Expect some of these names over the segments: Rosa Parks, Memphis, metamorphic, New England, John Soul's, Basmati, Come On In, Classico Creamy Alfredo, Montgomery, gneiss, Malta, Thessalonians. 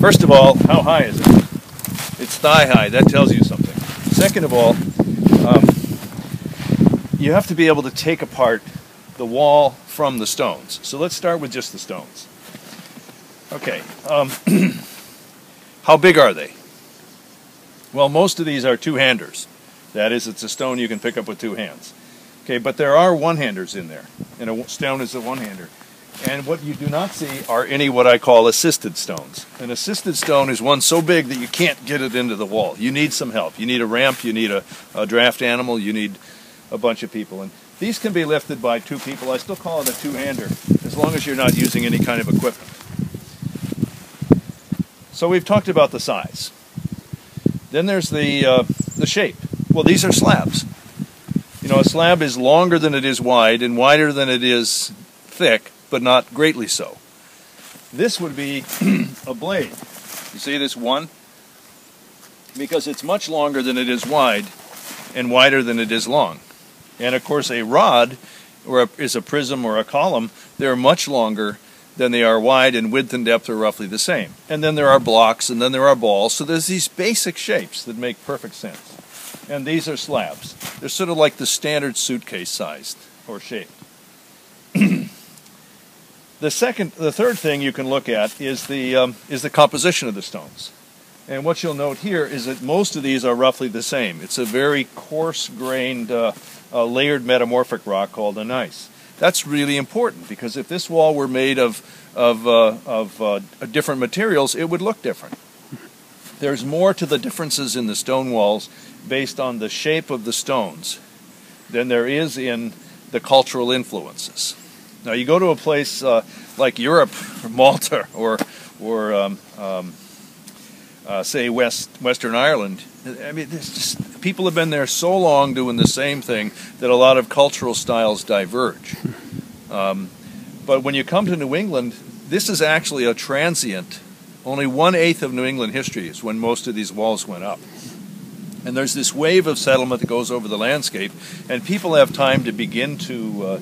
First of all, how high is it? It's thigh high. That tells you something. Second of all, you have to be able to take apart the wall from the stones. So let's start with just the stones. Okay, how big are they? Well, most of these are two-handers. That is, it's a stone you can pick up with two hands. Okay, but there are one-handers in there, and a stone is a one-hander. And what you do not see are any what I call assisted stones. An assisted stone is one so big that you can't get it into the wall. You need some help. You need a ramp, you need a draft animal, you need a bunch of people. And these can be lifted by two people. I still call it a two-hander, as long as you're not using any kind of equipment. So we've talked about the size. Then there's the shape. Well, these are slabs. You know, a slab is longer than it is wide and wider than it is thick, but not greatly so. This would be a blade. You see this one? Because it's much longer than it is wide and wider than it is long. And of course a rod is a prism or a column. They're much longer than they are wide, and width and depth are roughly the same. And then there are blocks, and then there are balls. So there's these basic shapes that make perfect sense. And these are slabs. They're sort of like the standard suitcase sized or shaped. The third thing you can look at is the composition of the stones. And what you'll note here is that most of these are roughly the same. It's a very coarse-grained, layered metamorphic rock called gneiss. That's really important, because if this wall were made of different materials, it would look different. There's more to the differences in the stone walls based on the shape of the stones than there is in the cultural influences. Now, you go to a place like Europe or Malta or say Western Ireland. I mean, just, people have been there so long doing the same thing that a lot of cultural styles diverge. But when you come to New England, this is actually a transient. Only 1/8 of New England history is when most of these walls went up. And there's this wave of settlement that goes over the landscape, and people have time to begin to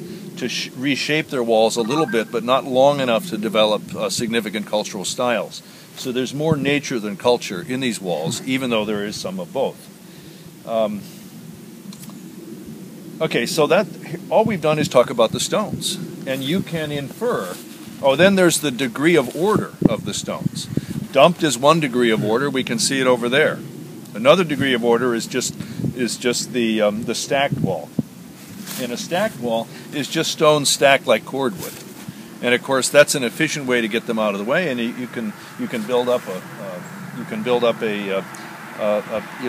reshape their walls a little bit, but not long enough to develop significant cultural styles. So there's more nature than culture in these walls, even though there is some of both. Okay, so that all we've done is talk about the stones. And you can infer, oh, then there's the degree of order of the stones. Dumped is one degree of order. We can see it over there. Another degree of order is just the stacked wall. And a stacked wall is just stones stacked like cordwood. And of course, that's an efficient way to get them out of the way, and you can build up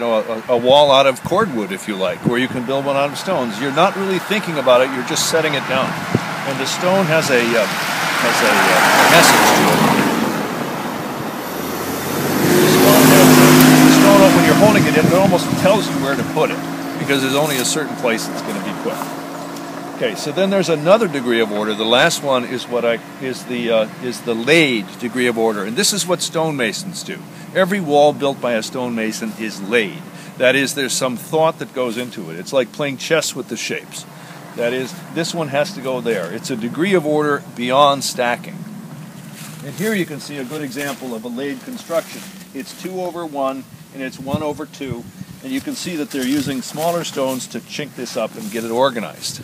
a wall out of cordwood, if you like, or you can build one out of stones. You're not really thinking about it; you're just setting it down. And the stone has a message to it. The stone, when you're holding it in, it almost tells you where to put it, because there's only a certain place it's going to be put. Okay, so then there's another degree of order. The last one is the laid degree of order, and this is what stonemasons do. Every wall built by a stonemason is laid. That is, there's some thought that goes into it. It's like playing chess with the shapes. That is, this one has to go there. It's a degree of order beyond stacking. And here you can see a good example of a laid construction. It's 2/1 and it's 1/2, and you can see that they're using smaller stones to chink this up and get it organized.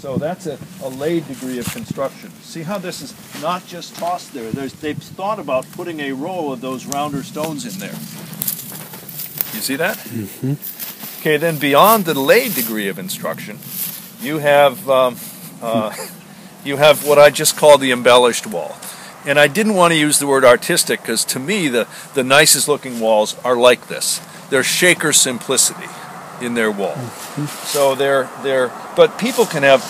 So that's a laid degree of construction. See how this is not just tossed there. They've thought about putting a row of those rounder stones in there. You see that? Mm-hmm. Okay, then beyond the laid degree of construction, you have what I just call the embellished wall. And I didn't want to use the word artistic, because to me the nicest looking walls are like this. They're Shaker simplicity in their wall. So but people can have,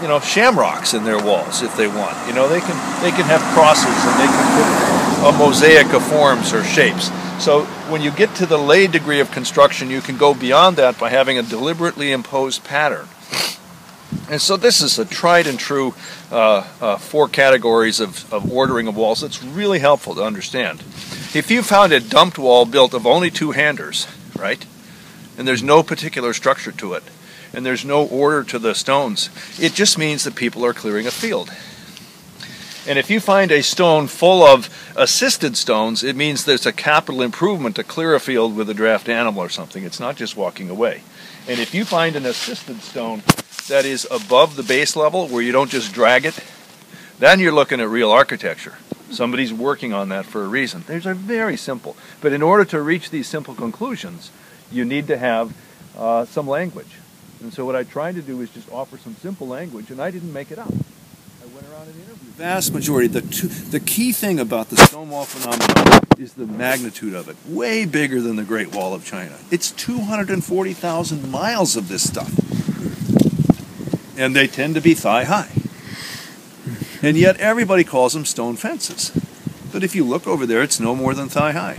you know, shamrocks in their walls if they want. You know, they can have crosses, and they can put a mosaic of forms or shapes. So when you get to the laid degree of construction, you can go beyond that by having a deliberately imposed pattern. And so this is a tried and true 4 categories of ordering of walls. It's really helpful to understand. If you found a dumped wall built of only two-handers, right? And there's no particular structure to it, and there's no order to the stones, it just means that people are clearing a field. And if you find a stone full of assisted stones, it means there's a capital improvement to clear a field with a draft animal or something. It's not just walking away. And if you find an assisted stone that is above the base level, where you don't just drag it, then you're looking at real architecture. Somebody's working on that for a reason. These are very simple. But in order to reach these simple conclusions, you need to have some language. And so what I tried to do is just offer some simple language, and I didn't make it up. I went around and interviewed. The vast majority, the key thing about the Stonewall phenomenon is the magnitude of it. Way bigger than the Great Wall of China. It's 240,000 miles of this stuff. And they tend to be thigh high. And yet everybody calls them stone fences. But if you look over there, it's no more than thigh high.